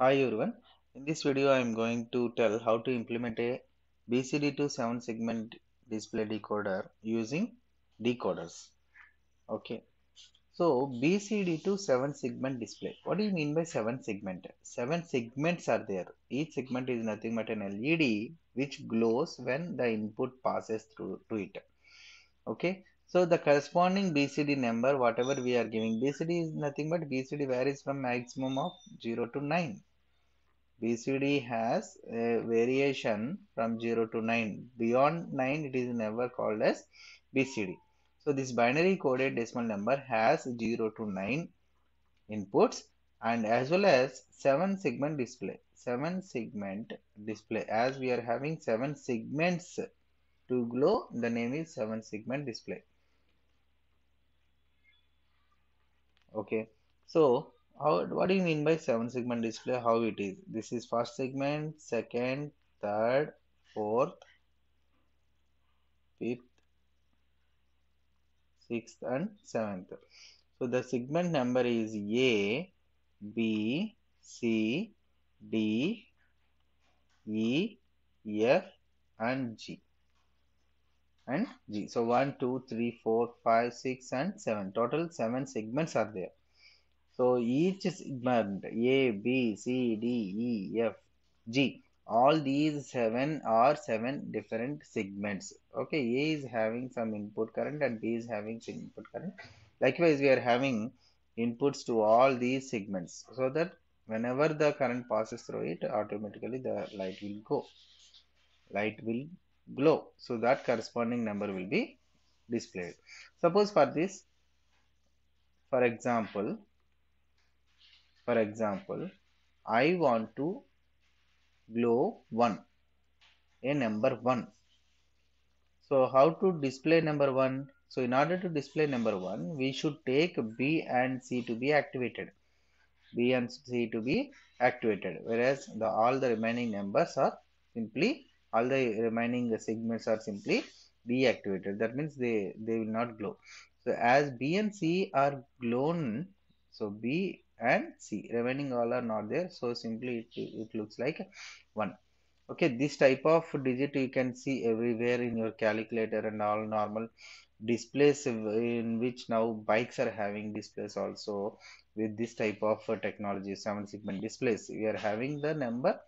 Hi everyone, in this video I am going to tell how to implement a BCD to 7 segment display decoder using decoders. Okay, so BCD to 7 segment display. What do you mean by 7 segment? 7 segments are there. Each segment is nothing but an LED which glows when the input passes through to it. Okay, so the corresponding BCD number, whatever we are giving, BCD is nothing but BCD varies from maximum of 0 to 9. BCD has a variation from 0 to 9. Beyond 9, it is never called as BCD. So this binary coded decimal number has 0 to 9 inputs and as well as 7 segment display. 7 segment display, as we are having 7 segments to glow, the name is 7 segment display. Okay, so what do you mean by 7 segment display? How it is? This is first segment, second, third, fourth, fifth, sixth and seventh. So the segment number is A, B, C, D, E, F and G. So 1, 2, 3, 4, 5, 6 and 7, total 7 segments are there. So each segment A, B, C, D, E, F, G, all these 7 are 7 different segments. Okay, A is having some input current and B is having some input current. Likewise, we are having inputs to all these segments so that whenever the current passes through it, automatically the light will glow. So that corresponding number will be displayed. Suppose for example, I want to glow 1, a number 1. So how to display number 1? So in order to display number 1, we should take B and C to be activated. B and C to be activated, whereas all the remaining numbers are simply, all the remaining segments are simply deactivated. That means they will not glow. So as B and C are glown, so B and C, remaining all are not there, so simply it looks like 1. Okay, this type of digit you can see everywhere in your calculator and all normal displays, in which now bikes are having displays also with this type of technology, 7 segment displays. We are having the number,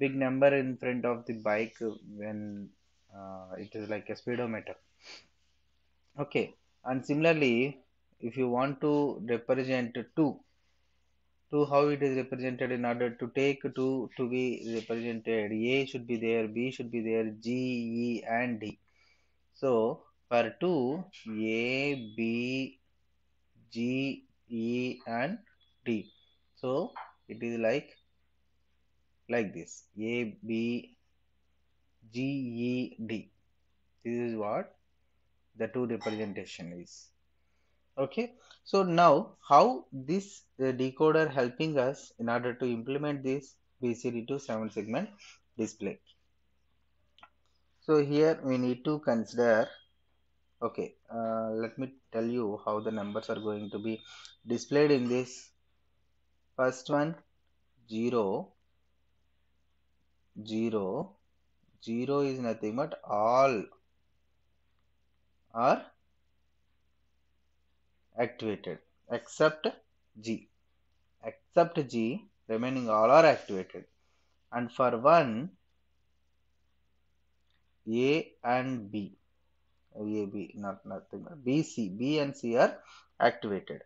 big number in front of the bike when it is like a speedometer. Okay, and similarly, if you want to represent 2, how it is represented? In order to take 2 to be represented, A should be there, B should be there, G, E and D. So for 2, A, B, G, E and D. So it is like this, A, B, G, E, D. This is what the 2 representation is. Okay, so now how this decoder helping us in order to implement this BCD to 7 segment display. So here we need to consider, okay, let me tell you how the numbers are going to be displayed in this. First one, 0, 0 is nothing but all are activated except G. Except G, remaining all are activated. And for 1, A and B, B and C are activated.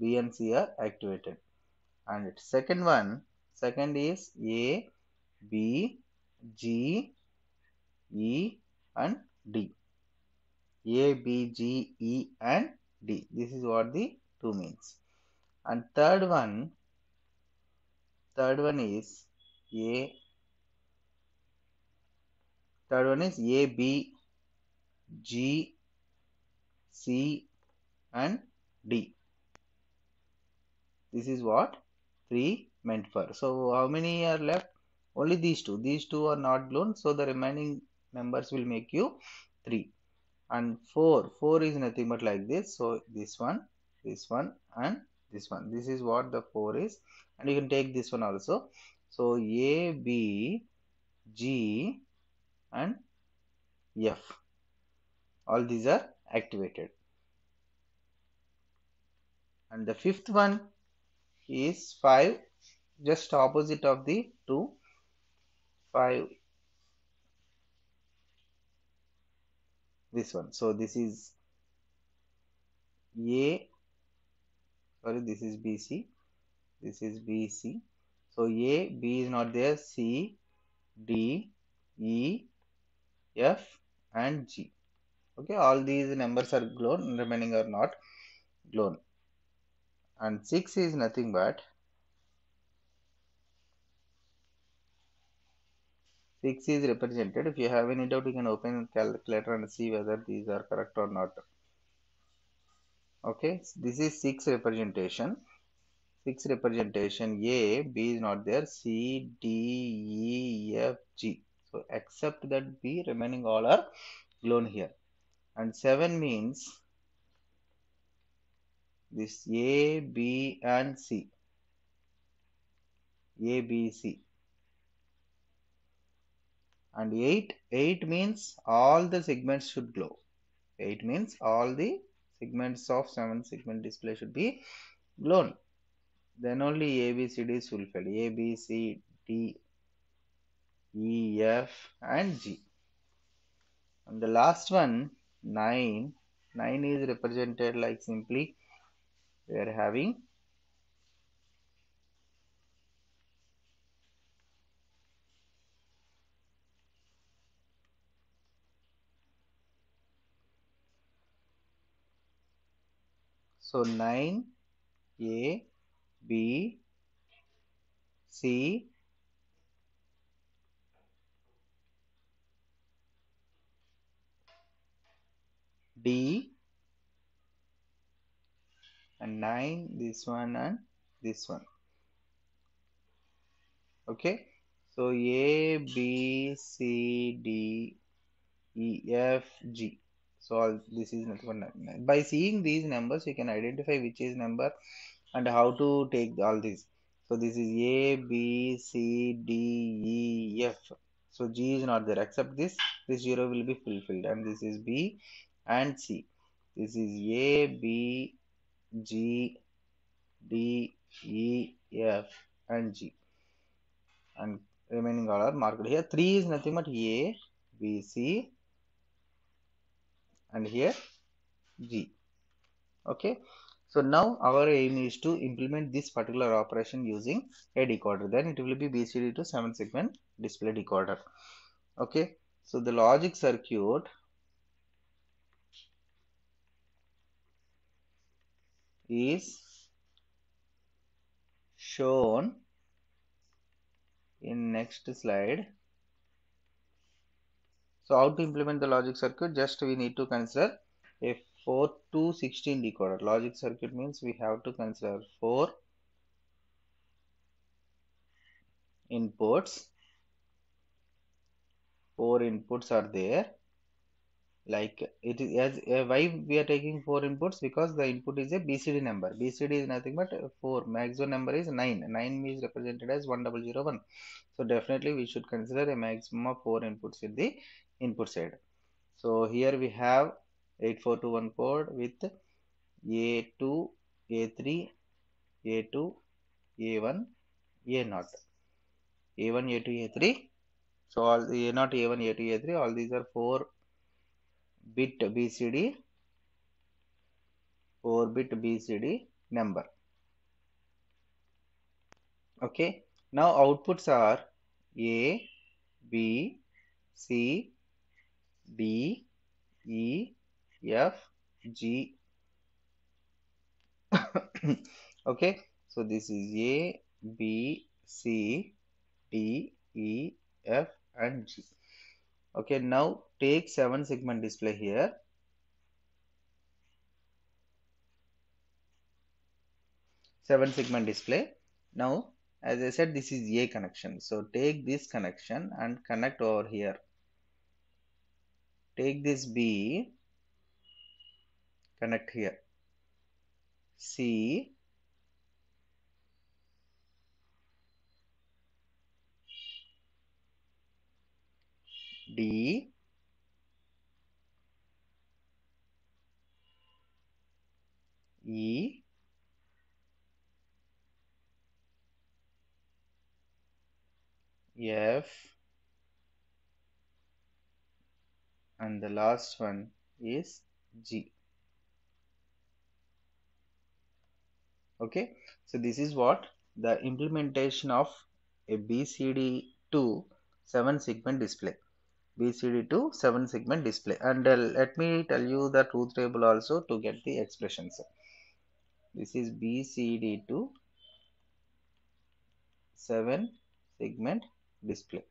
B and C are activated. And second one, second is A, B, G, E and D. A, B, G, E and D. This is what the 2 means. And third one is A. Third one is A, B, G, C and D. This is what 3 meant for. So how many are left? Only these 2. These 2 are not glown, so the remaining numbers will make you 3. And 4 is nothing but like this, so this one and this one. This is what the 4 is, and you can take this one also. So A, B, G and F, all these are activated. And the fifth one is 5, just opposite of the 2, 5, this one. So this is A, sorry, this is BC, this is BC. So A, B is not there, C, D, E, F and G. Okay, all these numbers are grown, remaining are not grown. And 6 is nothing but 6 is represented. If you have any doubt, you can open calculator and see whether these are correct or not. Okay, this is 6 representation. 6 representation, A, B is not there, C, D, E, F, G. So except that B, remaining all are blown here. And 7 means this A, B and C. A, B, C. And 8 means all the segments should glow. 8 means all the segments of 7 segment display should be blown. Then only A, B, C, D is fulfilled. A, B, C, D, E, F and G. And the last one, 9. 9 is represented like simply we are having 9, A, B, C, D, and 9, this one and this one. Okay, so A, B, C, D, E, F, G. So all this is nothing but 9. By seeing these numbers, you can identify which is number and how to take all these. So this is A, B, C, D, E, F. So G is not there, except this 0 will be fulfilled, and this is B and C. This is A, B, G, D, E, F and G, and remaining all are marked here. 3 is nothing but A, B, C and here G. Okay, so now our aim is to implement this particular operation using a decoder. Then it will be BCD to 7 segment display decoder. Okay, so the logic circuit is shown in next slide. So how to implement the logic circuit? Just we need to consider a 4 to 16 decoder. Logic circuit means we have to consider 4 inputs. 4 inputs are there. Like it is as why we are taking 4 inputs, because the input is a BCD number. BCD is nothing but 4. Maximum number is 9. 9 is represented as 1001. So definitely we should consider a maximum of 4 inputs in the input side. So here we have 8421 code with A2, A3, A2, A1, A0, A1, A2, A3. So all the A0, A1, A2, A3, all these are 4-bit BCD, 4-bit BCD number. Okay, now outputs are A, B, C, D, E, F, G. Okay, so this is A, B, C, D, E, F and G. Okay, now take 7 segment display here. Now, as I said, this is A connection. So take this connection and connect over here. Take this B, connect here. C, D E F, and the last one is G. Okay, so this is what the implementation of a BCD to 7-segment display. BCD to 7-segment display. And let me tell you the truth table also to get the expressions. This is BCD to 7-segment display.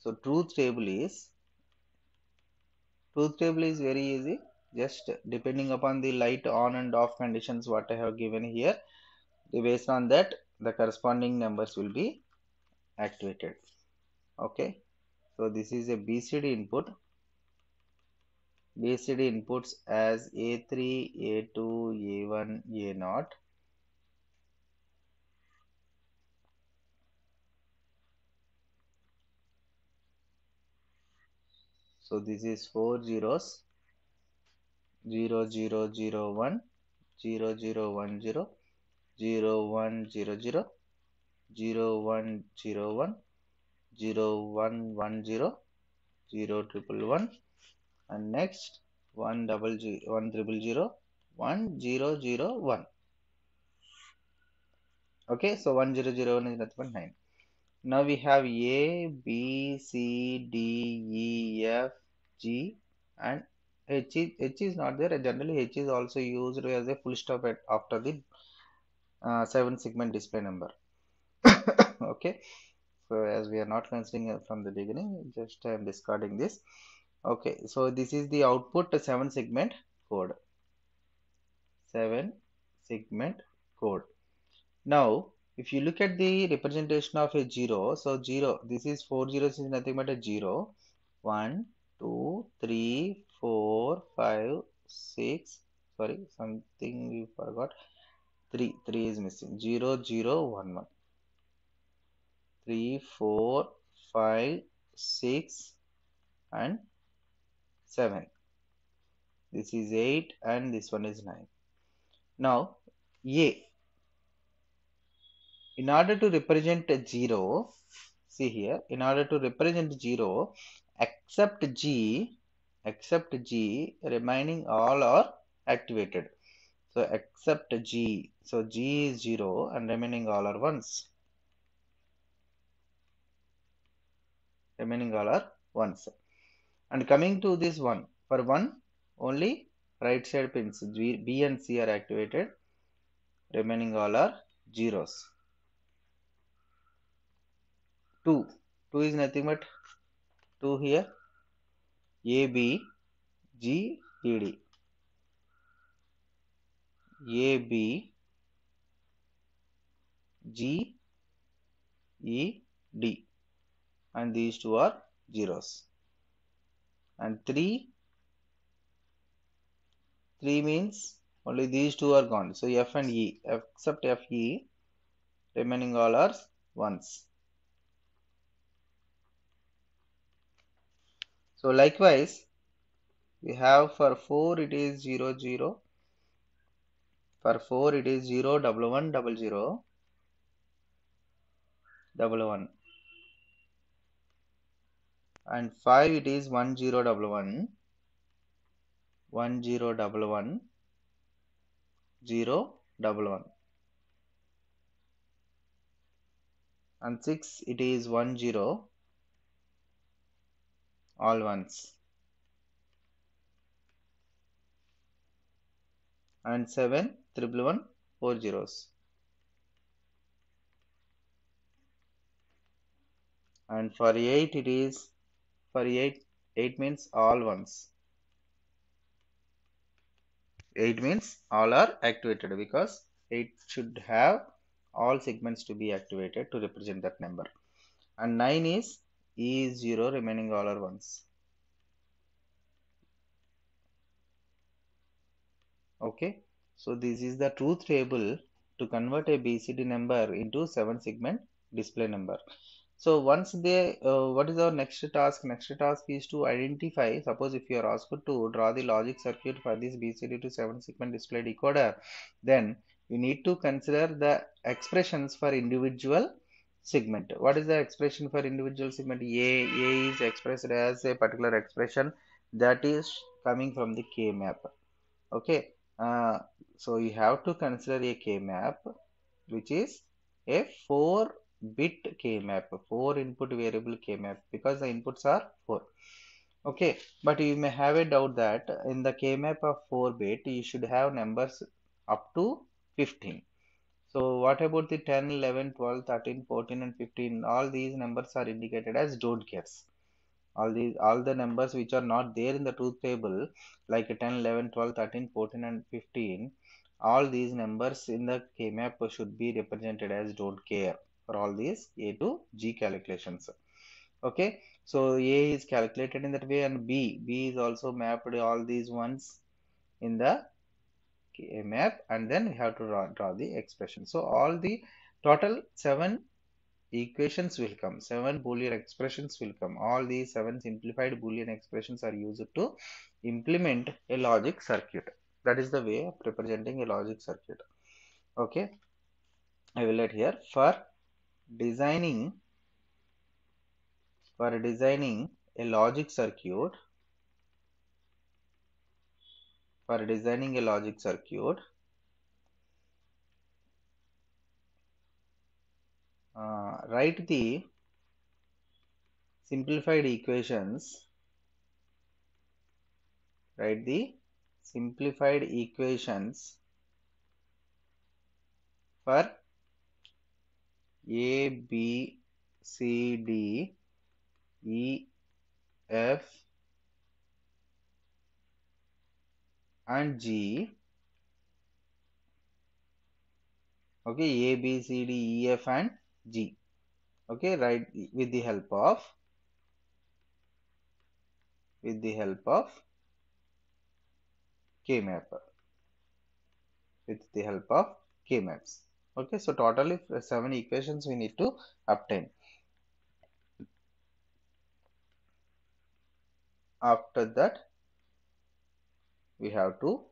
So truth table is very easy. Just depending upon the light on and off conditions what I have given here, based on that the corresponding numbers will be activated. Okay, so this is a BCD input. BCD inputs as A3, A2, A1, A0. So this is 4 zeros, 0001, 0010, 0100, 0101, 0110, 0111, and next 1000, 1001. Okay, so 1001 is nothing but 9. Now we have A, B, C, D, E, F, G, and H is not there. Generally H is also used as a full stop at after the 7-segment display number. Okay, so as we are not considering it from the beginning, just I am discarding this. Okay, so this is the output 7-segment code. 7-segment code. Now if you look at the representation of a 0, so 0, this is 4 zeros is nothing but a 0. 1, 2, 3, 4, 5, 6, sorry, something we forgot. 3, 3 is missing. 0, 0, 1, 1. 3, 4, 5, 6 and 7. This is 8 and this one is 9. Now, A. In order to represent 0, see here, in order to represent 0, except G, remaining all are activated. So except G, so G is 0 and remaining all are 1s. Remaining all are 1s. And coming to this 1, for 1, only right side pins B and C are activated, remaining all are 0s. 2 is nothing but 2 here. A, B, G, E, D. A, B, G, E, D. And these two are zeros. And 3 means only these two are gone. So F and E, except F, E, remaining all are 1s. So likewise, we have for 4 it is 0, 0. For 4 it is 0, 1, 1, 0, 1. And 5 it is 1, 0, 1, 1, 0, 1, 0, 1. And 6 it is 1, 0. All 1s. And 7 111, 4 zeros. And for 8 it is, for 8 means all 1s. 8 means all are activated, because 8 should have all segments to be activated to represent that number. And 9 is E is 0, remaining all are 1s. Okay, so this is the truth table to convert a BCD number into 7-segment display number. So once they, what is our next task? Next task is to identify, suppose if you are asked to draw the logic circuit for this BCD to 7 segment display decoder, then you need to consider the expressions for individual segment. What is the expression for individual segment? A is expressed as a particular expression that is coming from the K map. Okay, so you have to consider a K map which is a 4-bit K map, 4 input variable K map, because the inputs are 4. Okay, but you may have a doubt that in the K map of 4-bit you should have numbers up to 15. So what about the 10, 11, 12, 13, 14 and 15? All these numbers are indicated as don't cares. All the numbers which are not there in the truth table, like 10, 11, 12, 13, 14 and 15, all these numbers in the K map should be represented as don't care for all these A to G calculations. Okay, so A is calculated in that way, and B is also mapped all these ones in the K map, and then we have to draw the expression. So all the total 7 equations will come, 7 Boolean expressions will come. All these 7 simplified Boolean expressions are used to implement a logic circuit. That is the way of representing a logic circuit. Okay, I will write here for designing a logic circuit. For designing a logic circuit, write the simplified equations. Write the simplified equations for A, B, C, D, E, F and G. Okay, A, B, C, D, E, F and G. Okay, right, with the help of K map, with the help of K maps. Okay, so totally 7 equations we need to obtain. After that, we have to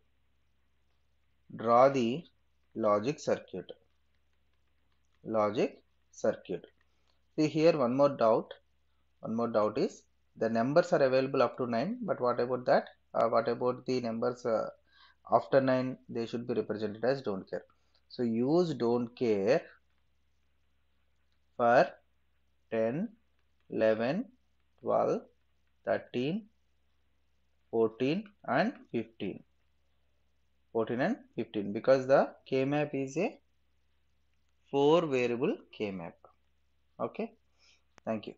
draw the logic circuit. See here one more doubt is the numbers are available up to 9, but what about that? What about the numbers after 9? They should be represented as don't care. So use don't care for 10, 11, 12, 13, 14 and 15. 14 and 15 because the K map is a 4-variable K map. Okay, thank you.